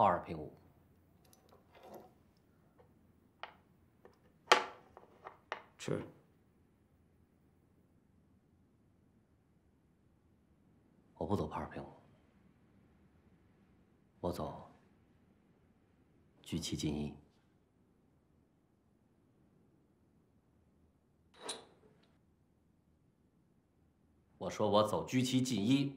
泡二平五。吃。我不走泡二平五，我走聚气进一。 我说我走居七进一，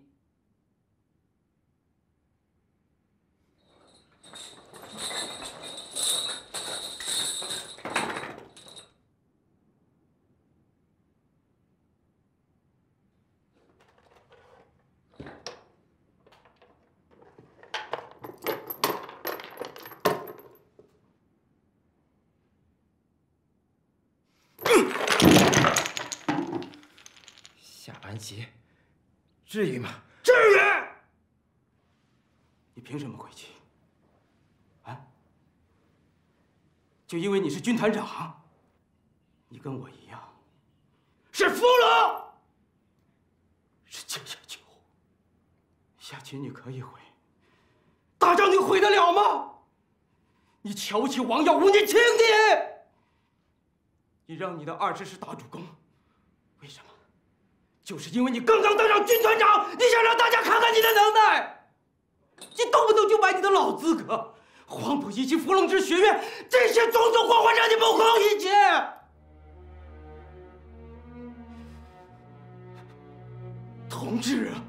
至于吗？至于！你凭什么跪气？啊？就因为你是军团长，你跟我一样，是俘虏，是阶下囚。下棋你可以悔，打仗你悔得了吗？你瞧不起王耀武，你轻敌！你让你的二师师打主公，为什么？ 就是因为你刚刚当上军团长，你想让大家看看你的能耐，你动不动就买你的老资格，黄埔一期、伏龙芝学院这些种种祸患让你目空一切。同志啊，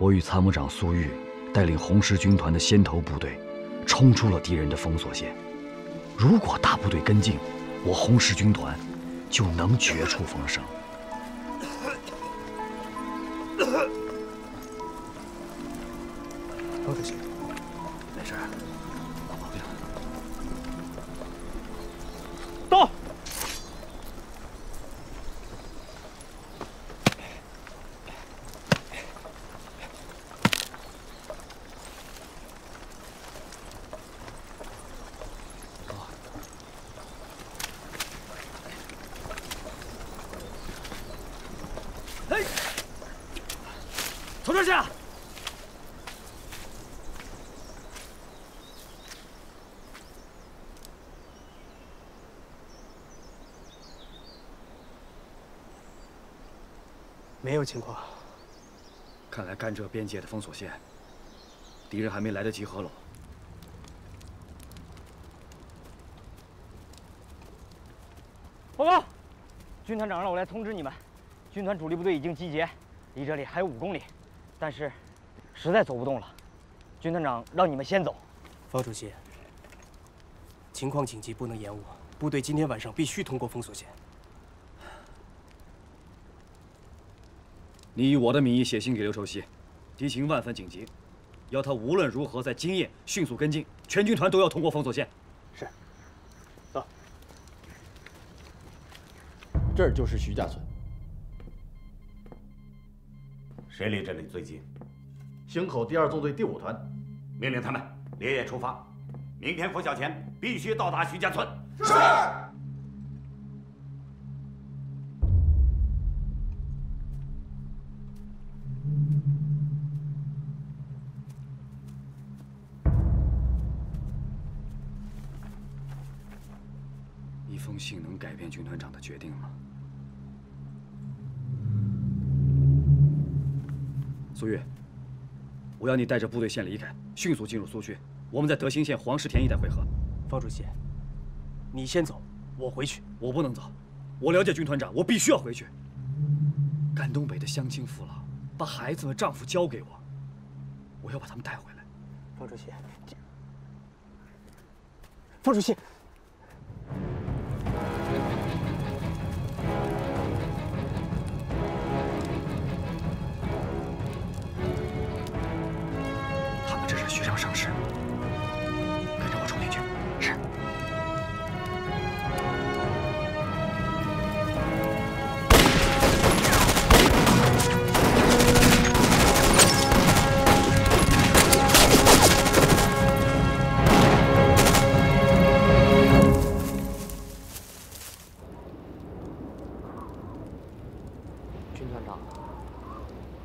我与参谋长苏玉带领红十军团的先头部队，冲出了敌人的封锁线。如果大部队跟进，我红十军团就能绝处逢生。高主席，没事，老毛病。到。没有情况。看来甘蔗边界的封锁线，敌人还没来得及合拢。报告，军团长让我来通知你们，军团主力部队已经集结，离这里还有5公里，但是实在走不动了。军团长让你们先走。方主席，情况紧急，不能延误，部队今天晚上必须通过封锁线。 你以我的名义写信给刘首席，敌情万分紧急，要他无论如何在今夜迅速跟进，全军团都要通过封锁线。是，走。这儿就是徐家村。谁离这里最近？营口2纵队第5团，命令他们连夜出发，明天拂晓前必须到达徐家村。是。 信能改变军团长的决定吗？苏玉，我要你带着部队先离开，迅速进入苏区。我们在德兴县黄石田一带会合。方主席，你先走，我回去。我不能走，我了解军团长，我必须要回去。甘东北的乡亲父老把孩子和丈夫交给我，我要把他们带回来。方主席，方主席。 虚张声势，跟着我冲进去。是。军团长，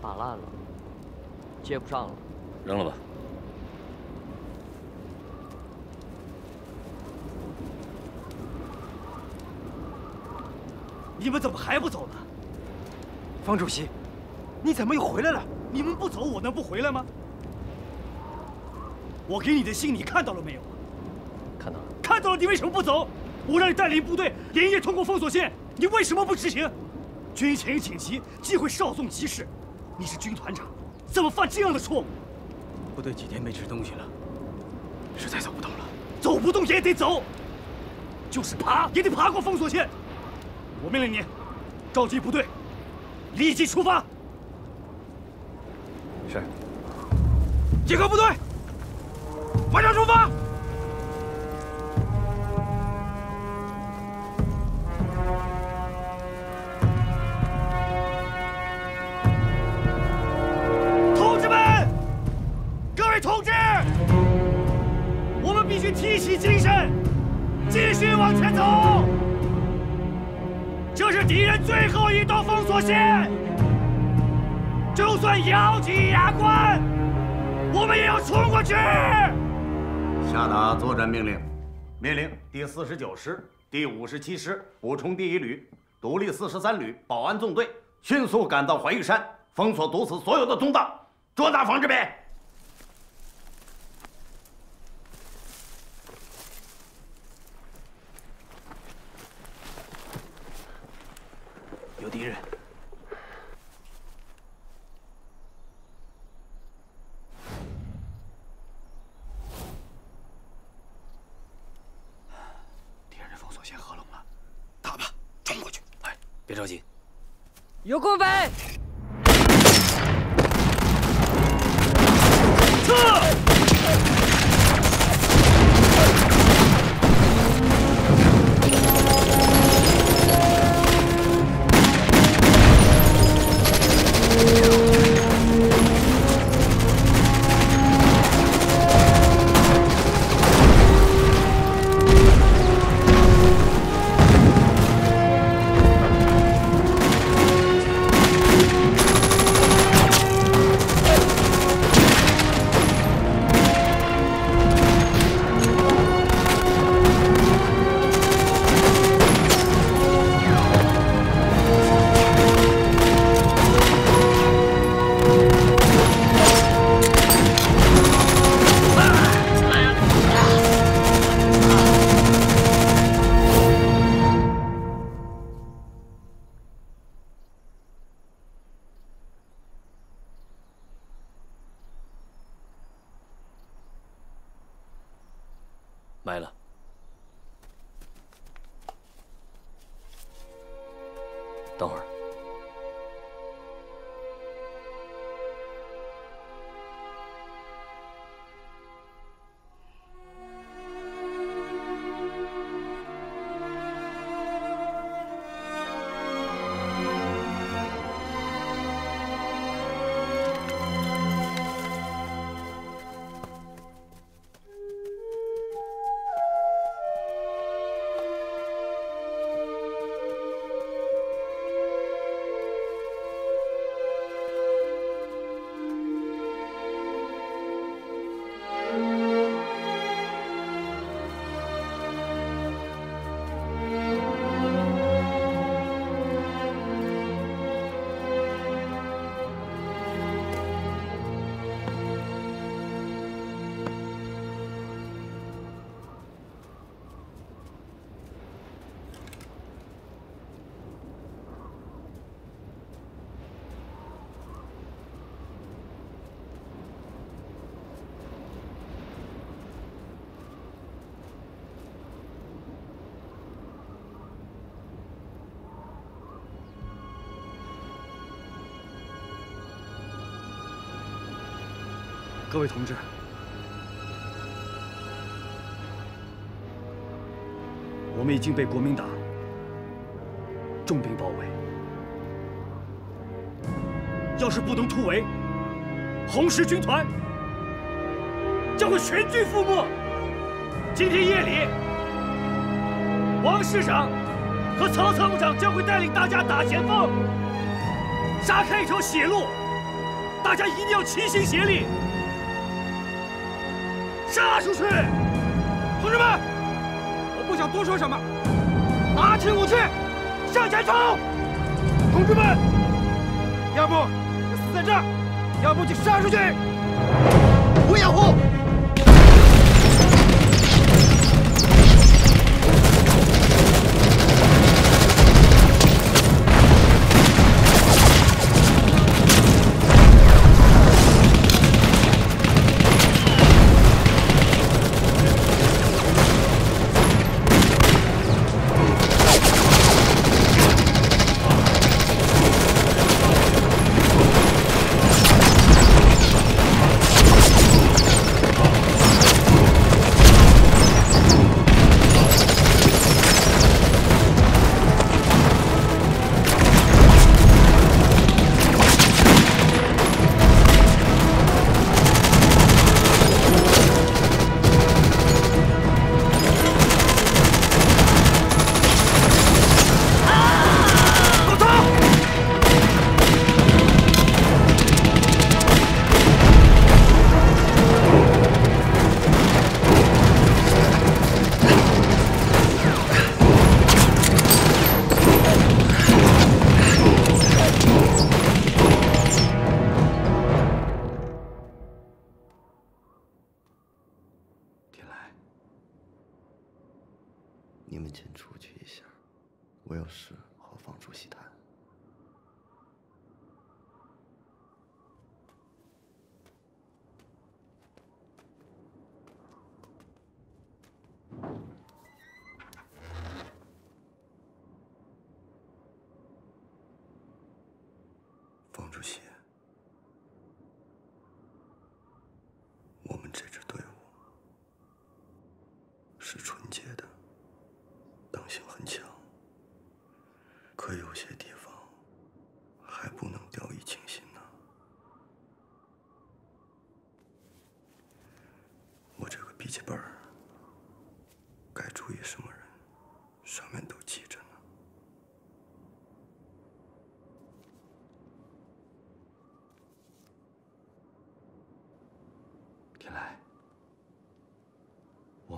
打烂了，接不上了，扔了吧。 你们怎么还不走呢？方主席，你怎么又回来了？你们不走，我能不回来吗？我给你的信，你看到了没有？看到了。看到了，你为什么不走？我让你带领部队连夜通过封锁线，你为什么不执行？军情紧急，机会稍纵即逝。你是军团长，怎么犯这样的错误？部队几天没吃东西了，实在走不动了。走不动也得走，就是爬也得爬过封锁线。 我命令你，召集部队，立即出发。是。集合部队，马上出发。 左线，就算咬紧牙关，我们也要冲过去！下达作战命令，命令第49师、第57师补充第1旅、独立43旅保安纵队，迅速赶到怀玉山，封锁堵死所有的通道，捉拿房志敏。有敌人。 别着急，有空飞，撤！埋了。等会儿，各位同志，我们已经被国民党重兵包围，要是不能突围，红十军团将会全军覆没。今天夜里，王师长和曹参谋长将会带领大家打前锋，杀开一条血路。 大家一定要齐心协力，杀出去！同志们，我不想多说什么，拿起武器，向前冲！同志们，要不就死在这儿，要不就杀出去！不掩护！ 我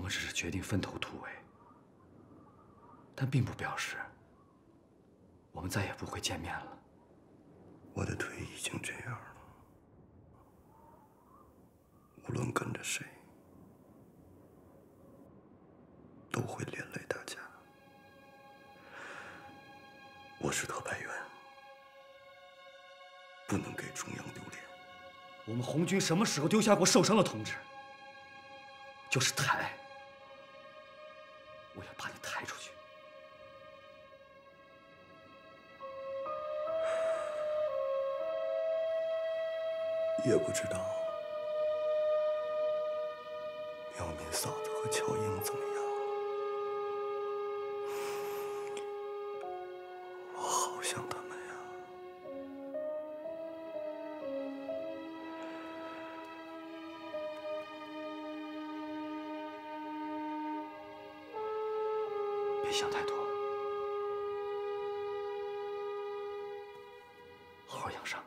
们只是决定分头突围，但并不表示我们再也不会见面了。我的腿已经这样了，无论跟着谁，都会连累大家。我是特派员，不能给中央丢脸。我们红军什么时候丢下过受伤的同志？就是抬。 我要把你抬出去！也不知道苗民嫂子和乔英怎么样了，我好想他们呀！别想太多，好好养伤。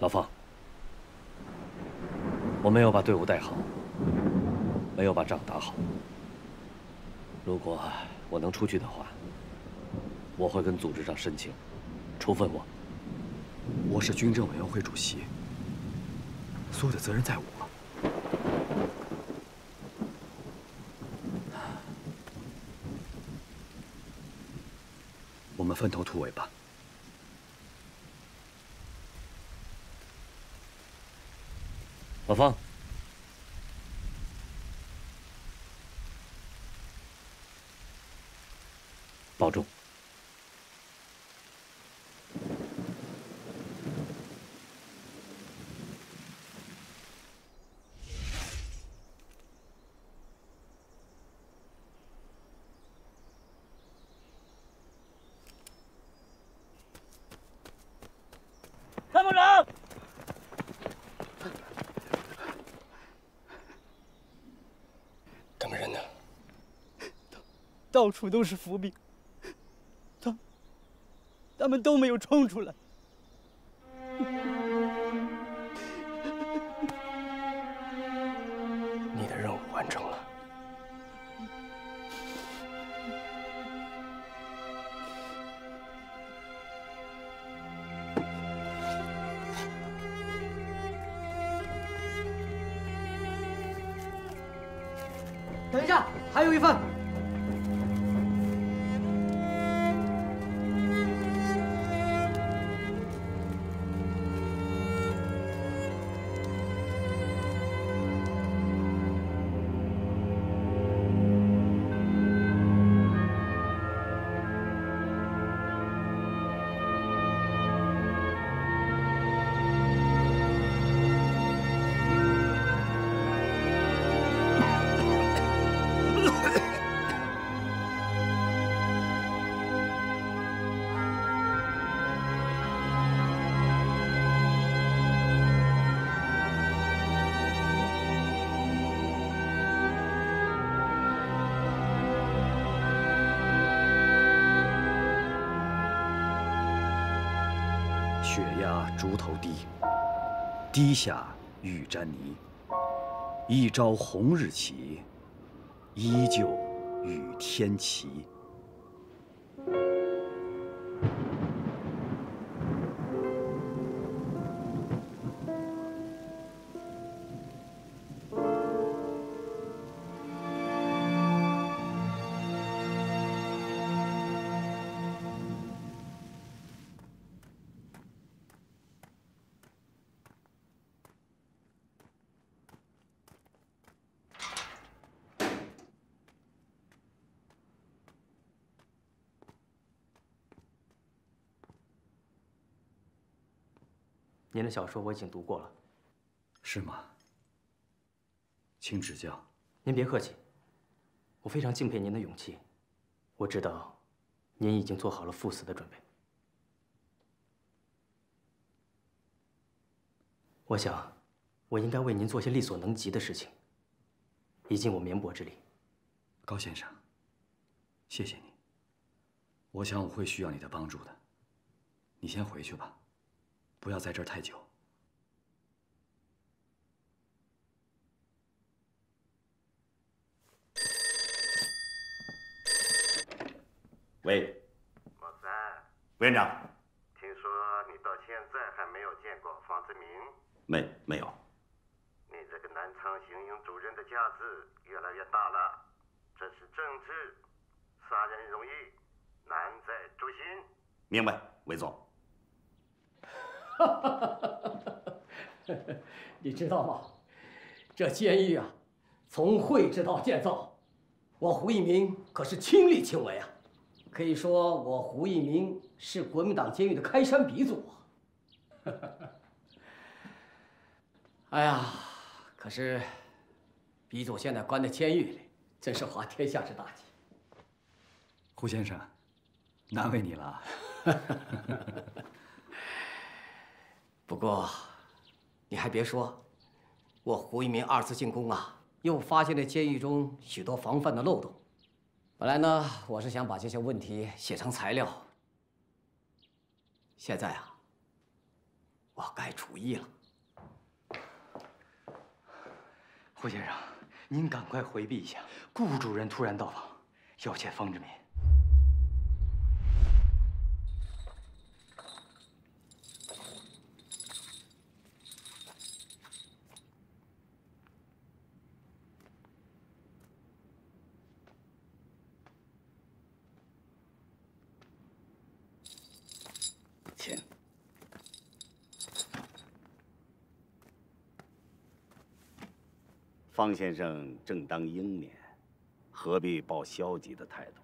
老方，我没有把队伍带好，没有把仗打好。如果我能出去的话，我会跟组织上申请，处分我。我是军政委员会主席，所有的责任在我。 我们分头突围吧。老方，保重。 到处都是伏兵，他们都没有冲出来。你的任务完成了，等一下，还有一份。 雪压竹头低，低下玉砧泥。一朝红日起，依旧与天齐。您的小说我已经读过了，是吗？请指教。您别客气，我非常敬佩您的勇气。我知道，您已经做好了赴死的准备。我想，我应该为您做些力所能及的事情，以尽我绵薄之力。高先生，谢谢你。我想我会需要你的帮助的。你先回去吧。 不要在这儿太久。喂，老三，委员长，听说你到现在还没有见过房志明？没有。你这个南昌行营主任的架子越来越大了，这是政治，杀人容易，难在诛心。明白，韦总。 你知道吗？这监狱啊，从绘制到建造，我胡一鸣可是亲力亲为啊。可以说，我胡一鸣是国民党监狱的开山鼻祖啊。哎呀，可是，鼻祖现在关在监狱里，真是滑天下之大稽。胡先生，难为你了。不过，你还别说，我胡一鸣二次进攻啊，又发现了监狱中许多防范的漏洞。本来呢，我是想把这些问题写成材料。现在啊，我改主意了。胡先生，您赶快回避一下，顾主人突然到访，要见方志敏。 方先生正当英年，何必抱消极的态度？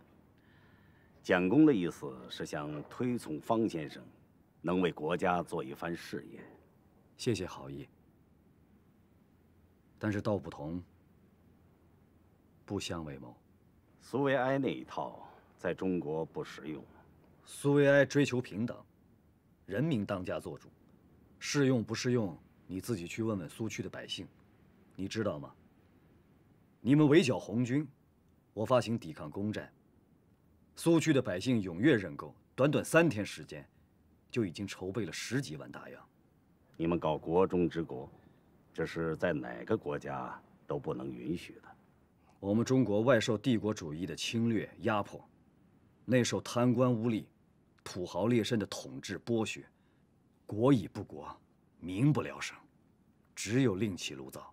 蒋公的意思是想推崇方先生，能为国家做一番事业。谢谢好意，但是道不同，不相为谋。苏维埃那一套在中国不实用。苏维埃追求平等，人民当家作主，适用不适用，你自己去问问苏区的百姓，你知道吗？ 你们围剿红军，我发行抵抗公债。苏区的百姓踊跃认购，短短3天时间，就已经筹备了10几万大洋。你们搞国中之国，这是在哪个国家都不能允许的。我们中国外受帝国主义的侵略压迫，内受贪官污吏、土豪劣绅的统治剥削，国已不国，民不聊生，只有另起炉灶。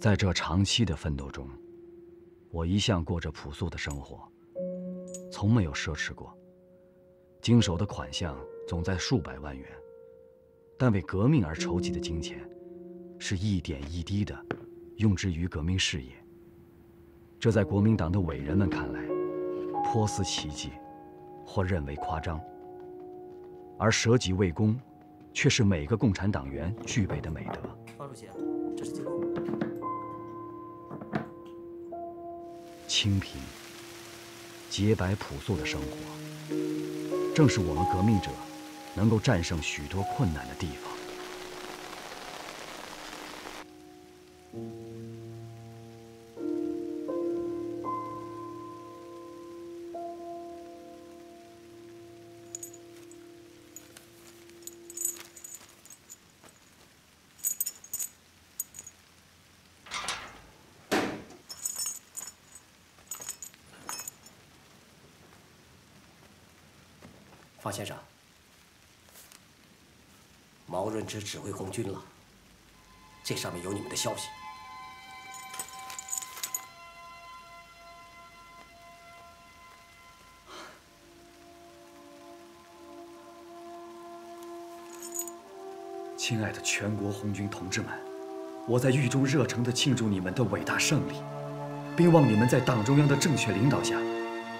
在这长期的奋斗中，我一向过着朴素的生活，从没有奢侈过。经手的款项总在数百万元，但为革命而筹集的金钱，是一点一滴的用之于革命事业。这在国民党的伟人们看来，颇似奇迹，或认为夸张。而舍己为公，却是每个共产党员具备的美德。方主席，这是记录。 清贫、洁白、朴素的生活，正是我们革命者能够战胜许多困难的地方。方先生，毛润之指挥红军了，这上面有你们的消息。亲爱的全国红军同志们，我在狱中热诚地庆祝你们的伟大胜利，并望你们在党中央的正确领导下，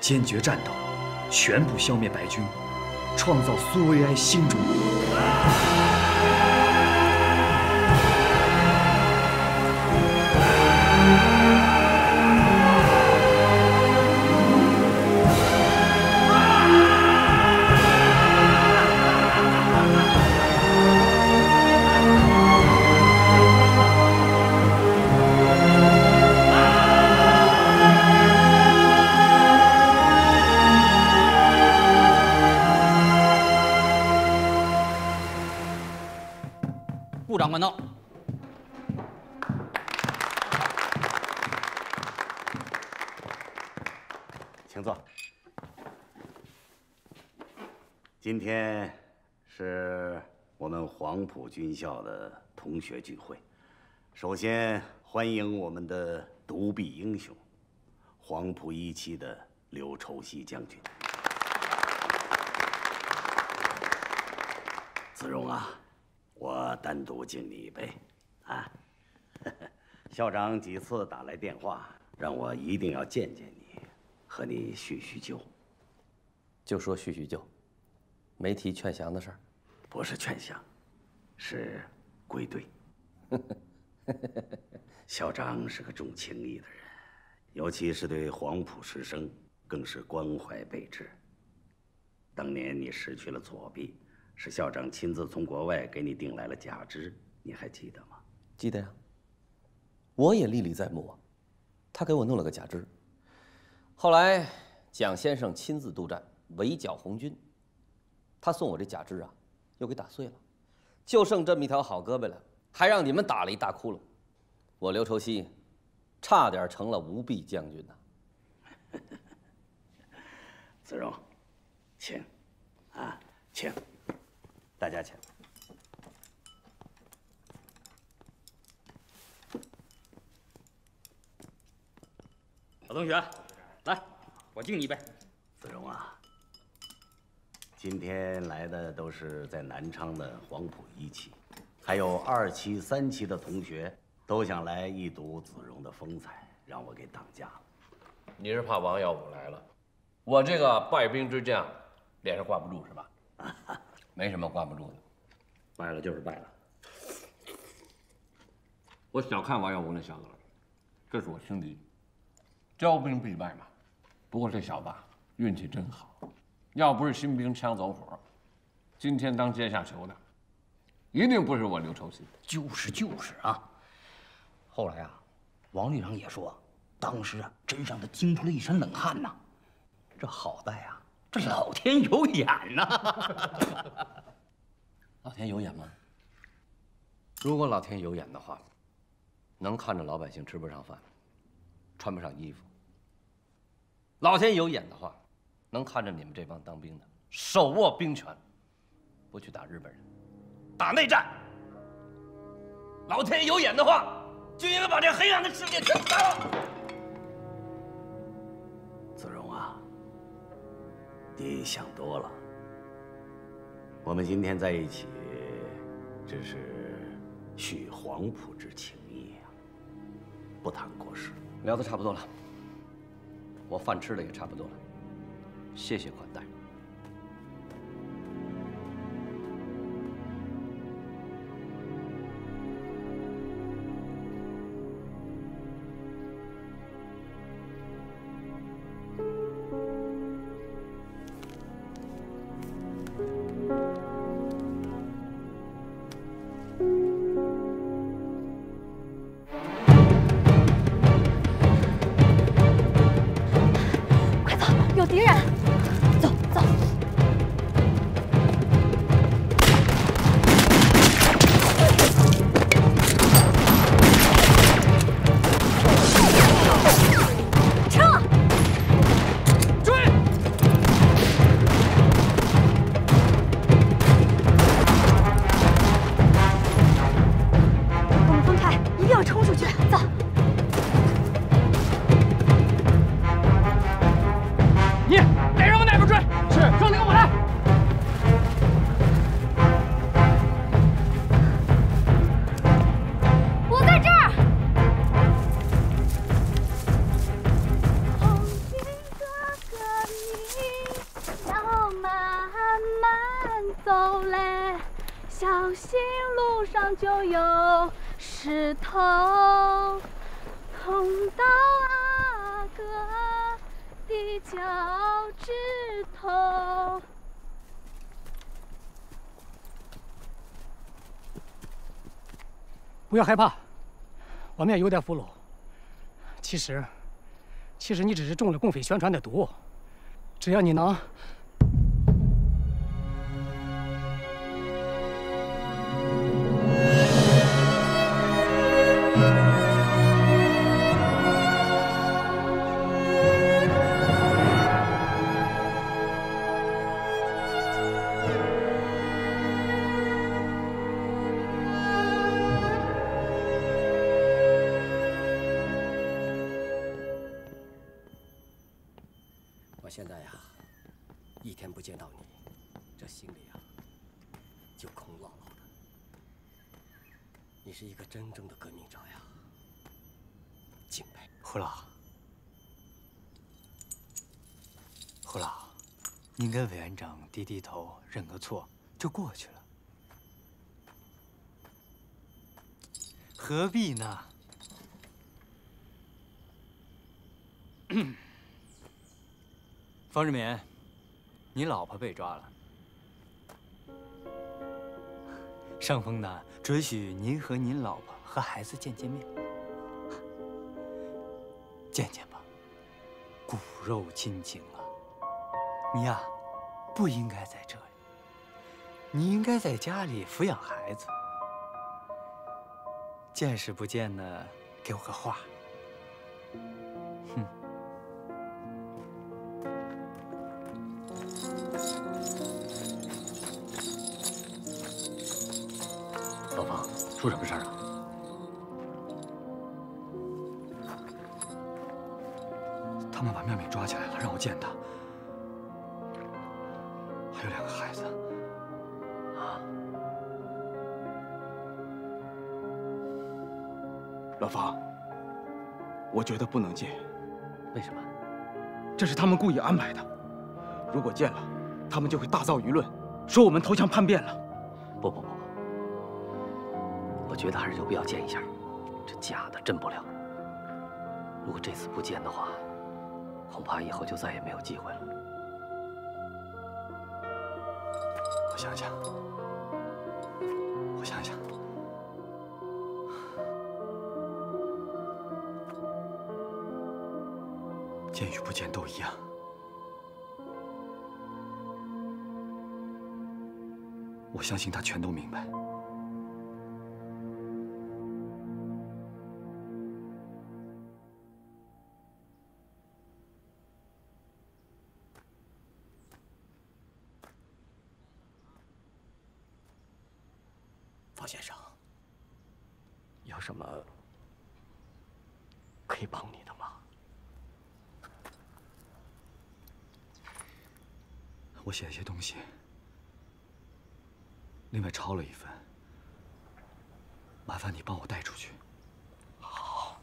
坚决战斗，全部消灭白军。 创造苏维埃新中国。 长官到，请坐。今天是我们黄埔军校的同学聚会，首先欢迎我们的独臂英雄，黄埔1期的刘畴西将军。子荣啊。 我单独敬你一杯，啊！校长几次打来电话，让我一定要见见你，和你叙叙旧。就说叙叙旧，没提劝降的事儿。不是劝降，是归队。小张是个重情义的人，尤其是对黄埔师生，更是关怀备至。当年你失去了左臂，是校长亲自从国外给你订来了假肢，你还记得吗？记得呀，我也历历在目啊。他给我弄了个假肢，后来蒋先生亲自督战围剿红军，他送我这假肢啊，又给打碎了，就剩这么一条好胳膊了，还让你们打了一大窟窿。我刘愁熙，差点成了无臂将军呐。子荣，请，请，大家请。老同学，来，我敬你一杯。子荣啊，今天来的都是在南昌的黄埔一期，还有2期、3期的同学。 都想来一睹子荣的风采，让我给挡架了。你是怕王耀武来了？我这个败兵之将，脸上挂不住是吧？没什么挂不住的，败了就是败了。我小看王耀武那小子了，这是我轻敌，骄兵必败嘛。不过这小子运气真好，要不是新兵枪走火，今天当阶下囚的，一定不是我刘愁熙。就是啊。 后来啊，王旅长也说，当时啊，真让他惊出了一身冷汗呐。这好在啊，这老天有眼呐。老天有眼吗？如果老天有眼的话，能看着老百姓吃不上饭，穿不上衣服；老天有眼的话，能看着你们这帮当兵的手握兵权，不去打日本人，打内战。老天有眼的话。 就应该把这黑暗的世界全打了。子荣啊，你想多了。我们今天在一起，只是续黄埔之情谊啊，不谈国事。聊得差不多了，我饭吃的也差不多了，谢谢款待。 不要害怕，我们也有点俘虏。其实你只是中了共匪宣传的毒，只要你能。 现在呀，一天不见到你，这心里啊就空落落的。你是一个真正的革命者呀，敬佩。胡老，您跟委员长低低头认个错就过去了。何必呢？方志敏，你老婆被抓了。上峰呢，准许您和您老婆和孩子见面，见见吧，骨肉亲情啊！你呀，不应该在这里，你应该在家里抚养孩子。 见识不见呢？给我个话。哼。老方，出什么事儿了？他们把妙美抓起来了，让我见她，还有2个孩子。 老方，我觉得不能见。为什么？这是他们故意安排的。如果见了，他们就会大造舆论，说我们投降叛变了。不，我觉得还是有必要见一下。这假的真不了。如果这次不见的话，恐怕以后就再也没有机会了。我想想。 见与不见都一样。我相信他全都明白。方先生，有什么可以帮你的吗？ 我写了些东西，另外抄了1份，麻烦你帮我带出去。好。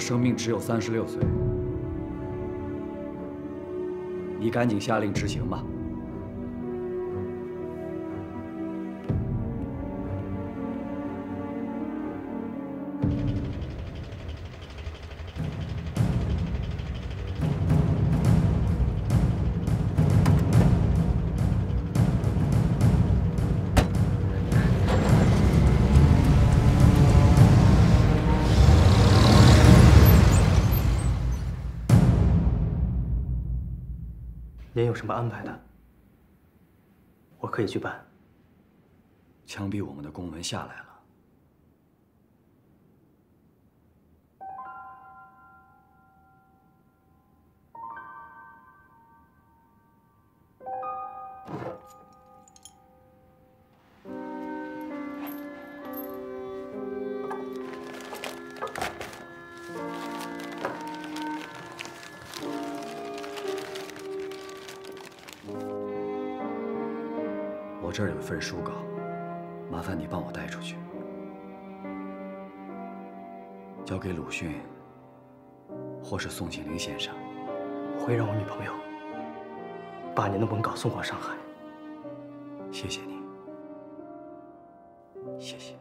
生命只有36岁，你赶紧下令执行吧。有什么安排的？我可以去办。枪毙我们的公文下来了，我这儿有1份书稿，麻烦你帮我带出去，交给鲁迅或是宋庆龄先生。我会让我女朋友把您的文稿送往上海。谢谢你，谢谢。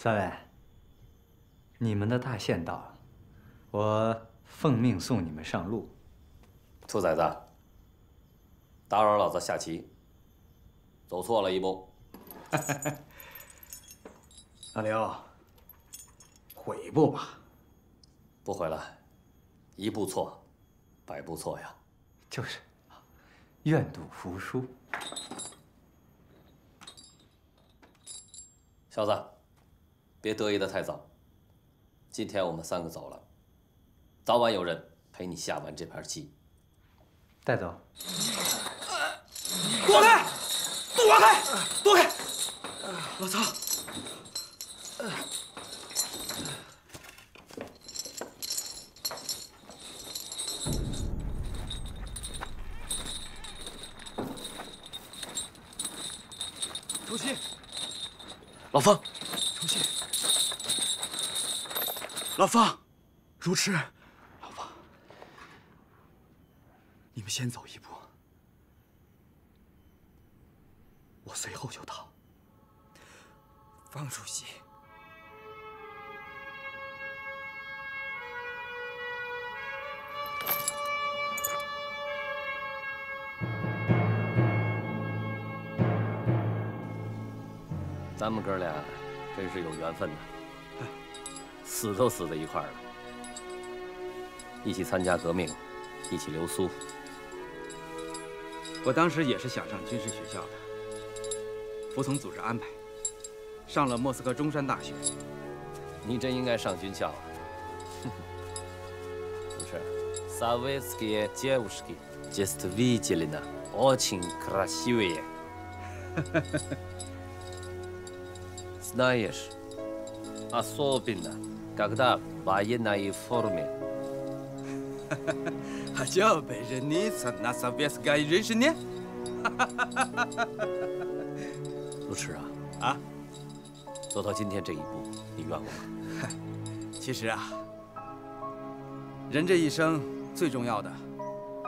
三位，你们的大限到了，我奉命送你们上路。兔崽子，打扰老子下棋，走错了一步。老刘，悔不吧？不悔了，一步错，百步错呀。就是，愿赌服输。小子，别得意的太早。今天我们三个走了，早晚有人陪你下完这盘棋。带走。躲开！躲开！躲开！我操！ 出去，老方，出去，老方，如痴，老方，你们先走一步，我随后就到。方主席。 咱们哥俩真是有缘分呐，死都死在一块儿了，一起参加革命，一起留苏。我当时也是想上军事学校的，服从组织安排，上了莫斯科中山大学。你真应该上军校啊！不是 ，Советские девушки just видели на очень красивые。 Знаешь, особенно, когда в военной форме. Хотел бы жениться на советской женщине? Ручи啊，啊，走到今天这一步，你怨我吗？其实啊，人这一生最重要的，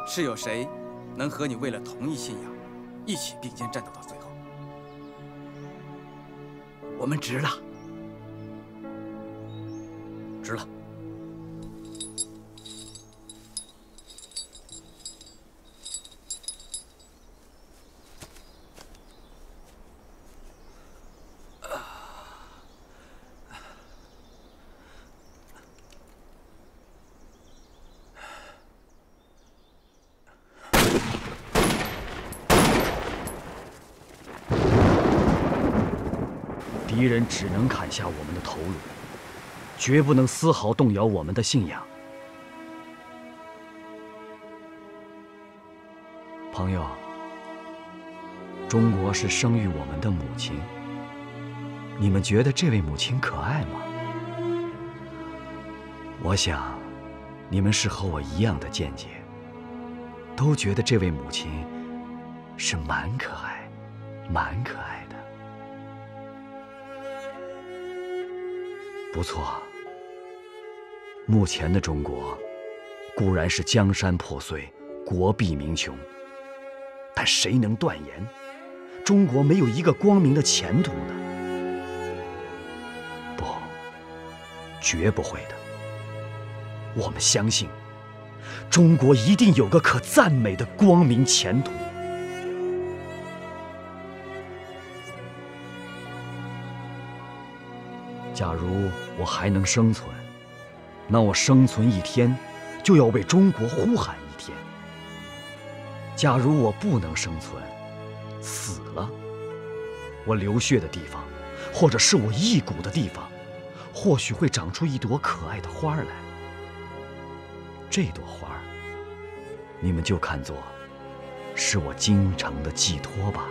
是有谁能和你为了同一信仰，一起并肩战斗到最后。 我们值了，值了。敌人只能砍下我们的头颅，绝不能丝毫动摇我们的信仰。朋友，中国是生育我们的母亲，你们觉得这位母亲可爱吗？我想，你们是和我一样的见解，都觉得这位母亲是蛮可爱，蛮可爱的。 不错，目前的中国固然是江山破碎，国必民穷，但谁能断言中国没有一个光明的前途呢？不，绝不会的。我们相信，中国一定有个可赞美的光明前途。 假如我还能生存，那我生存一天，就要为中国呼喊一天；假如我不能生存，死了，我流血的地方，或者是我一骨的地方，或许会长出一朵可爱的花来。这朵花，你们就看作是我京城的寄托吧。